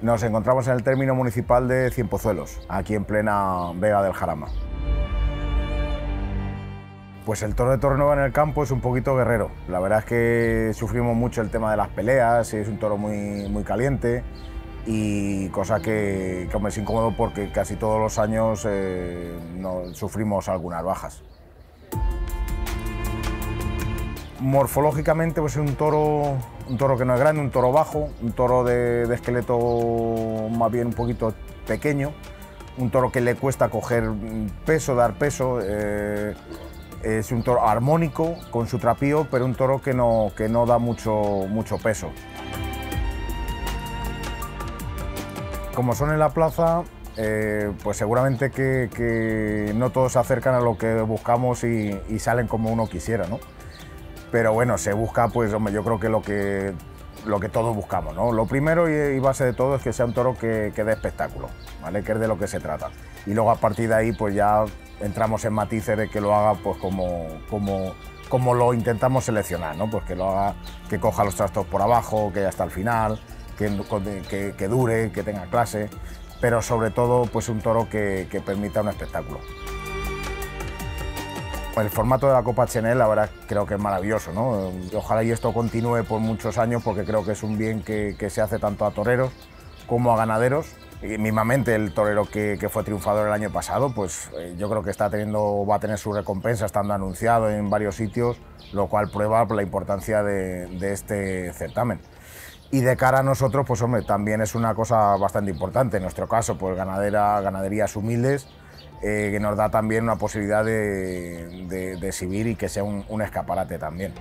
Nos encontramos en el término municipal de Cienpozuelos, aquí en plena Vega del Jarama. Pues el toro de Torrenueva en el campo es un poquito guerrero. La verdad es que sufrimos mucho el tema de las peleas, es un toro muy caliente y cosa que me es incómodo porque casi todos los años sufrimos algunas bajas. Morfológicamente pues es un toro que no es grande, un toro bajo, un toro de esqueleto más bien un poquito pequeño, un toro que le cuesta coger peso, dar peso. Es un toro armónico con su trapío, pero un toro que no da mucho peso. Como son en la plaza, pues seguramente que no todos se acercan a lo que buscamos y salen como uno quisiera, ¿no? Pero bueno, se busca, pues hombre, yo creo que lo que todos buscamos, ¿no? Lo primero y base de todo es que sea un toro que dé espectáculo, ¿vale? Que es de lo que se trata. Y luego a partir de ahí, pues ya entramos en matices de que lo haga pues como lo intentamos seleccionar, ¿no? Pues que lo haga, que coja los trastos por abajo, que hasta el final, que dure, que tenga clase, pero sobre todo pues un toro que permita un espectáculo. El formato de la Copa Chenel, la verdad, creo que es maravilloso, ¿no? Ojalá y esto continúe por muchos años porque creo que es un bien que se hace tanto a toreros como a ganaderos. Y mismamente el torero que fue triunfador el año pasado, pues yo creo que va a tener su recompensa estando anunciado en varios sitios, lo cual prueba la importancia de este certamen. Y de cara a nosotros, pues hombre, también es una cosa bastante importante. En nuestro caso, pues ganaderías humildes, que nos da también una posibilidad de exhibir y que sea un escaparate también.